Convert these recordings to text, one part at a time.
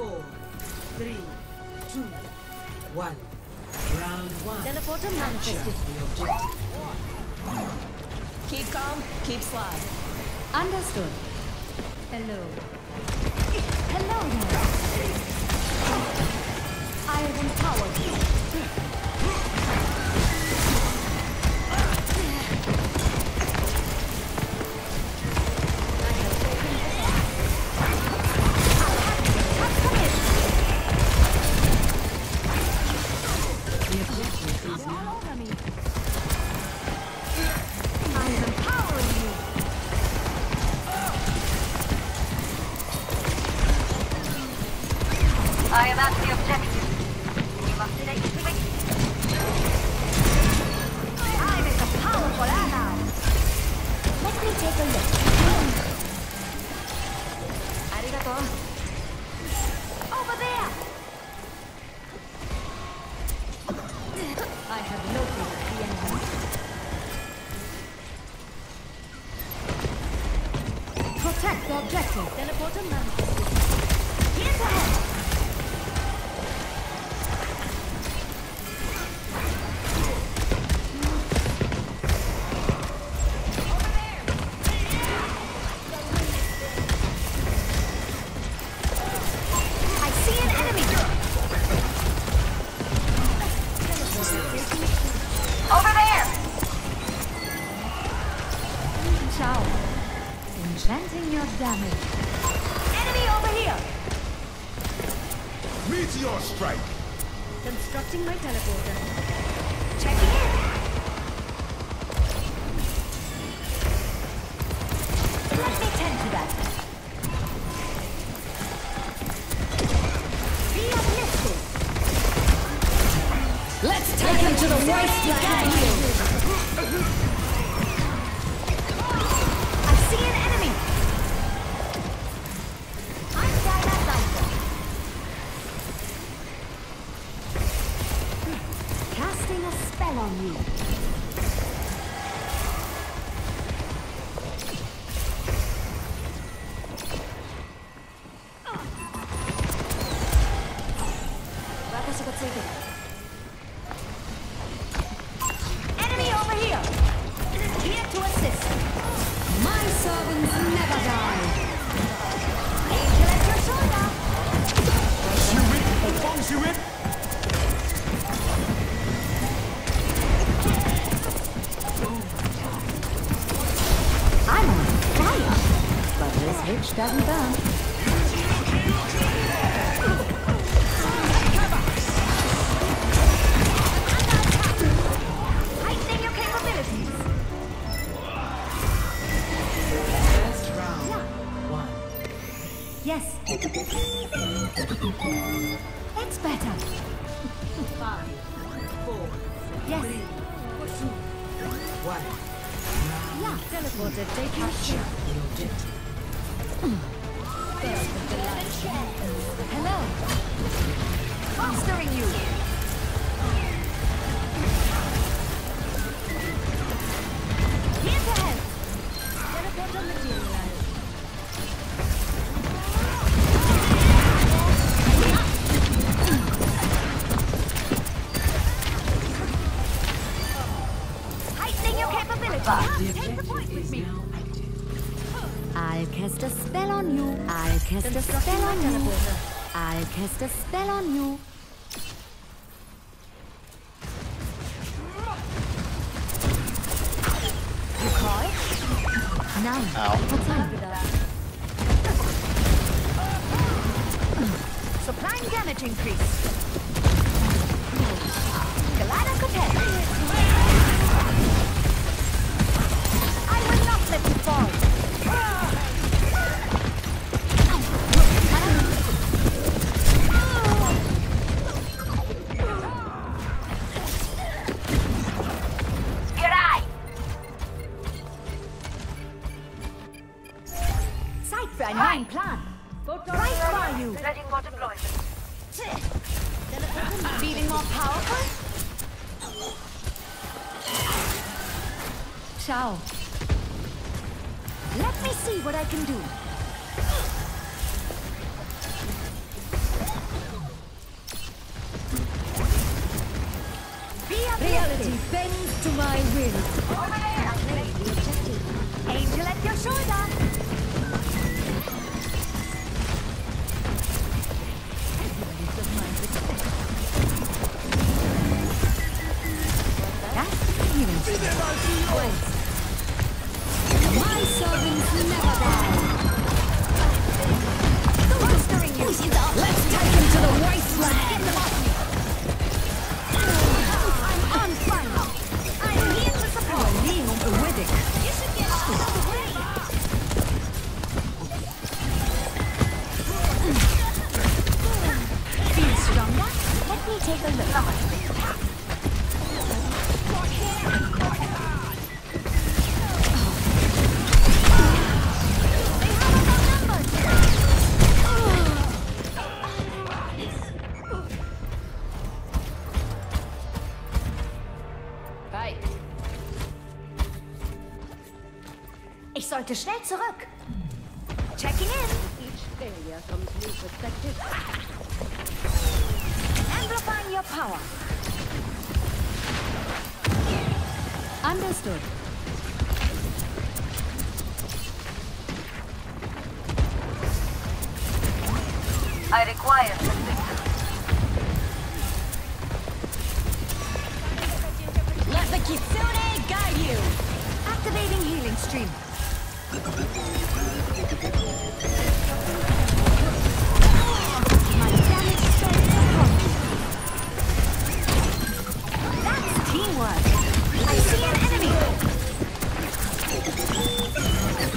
4, 3, 2, 1. Round 1. Teleporter manifested. Keep calm, keep fly. Understood. Hello. Hello. I am empowered. I have taken the path. The objective is now over me. I am at the objective. You must activate it. I'm a powerful ally. Let me take a look. Arigato. Over there! I have located the enemy. Protect the objective. Teleporter manifested. Here's ahead! Enchanting your damage. Enemy over here! Meteor strike! Constructing my teleporter. Checking in! Let me tend to that. Be uplifted! Let's take him to the wasteland! I see an enemy! I'm down that lighter. Casting a spell on you. Enemy over here! Here to assist! My servants never die. Angel at your shoulder. You whip or bombs you whip. I'm on fire, but this witch doesn't burn. Heightening your capabilities. Yes. That's better. 5, 4. Yes. 3, 2, 1. Yeah. Teleported. Take your shot. Hello. Mastering you. Here's a help. Teleporter materialized. Take the point with me. I'll cast a spell on you. I'll cast a spell on you. I'll cast a spell on you. You call it? Now. Ow. Supplying damage increase. Galactic attack. Let you fall. Good eye. Sight for a nine plan. Right by you. Letting what deployment. Feeling more powerful? Ciao. Let me see what I can do. bends to my will. Angel at your shoulder. That's huge. My servants never die. Mastering you. Let's take him to the wasteland. I'm here to support. I'm leaning on the wedding. You should get out of the way. Feel stronger? Let me take a look. Ich sollte schnell zurück. Checking in. Each failure comes new perspective. Amplifying your power. Understood. I require something. Let the Kitsune guide you. Activating healing stream. That's teamwork. I see an enemy. Let me see what I can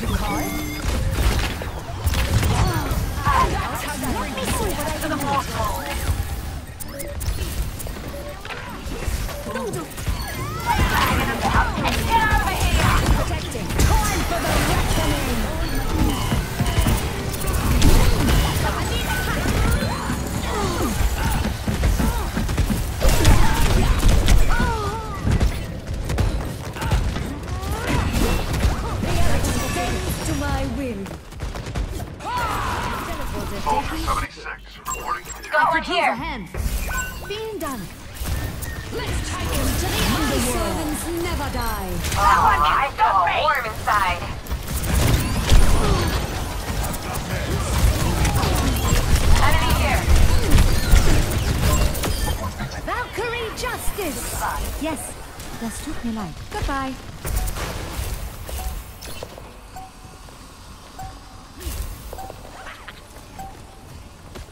do. Get out of here! Protecting. Time for the here. Being done. Let's take him to the underworld. Servants never die. I feel warm inside. Enemy here. Valkyrie justice. Goodbye. Yes, just took me light. Goodbye.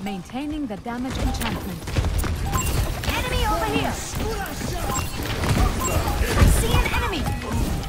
Maintaining the damage enchantment. Enemy over here! I see an enemy!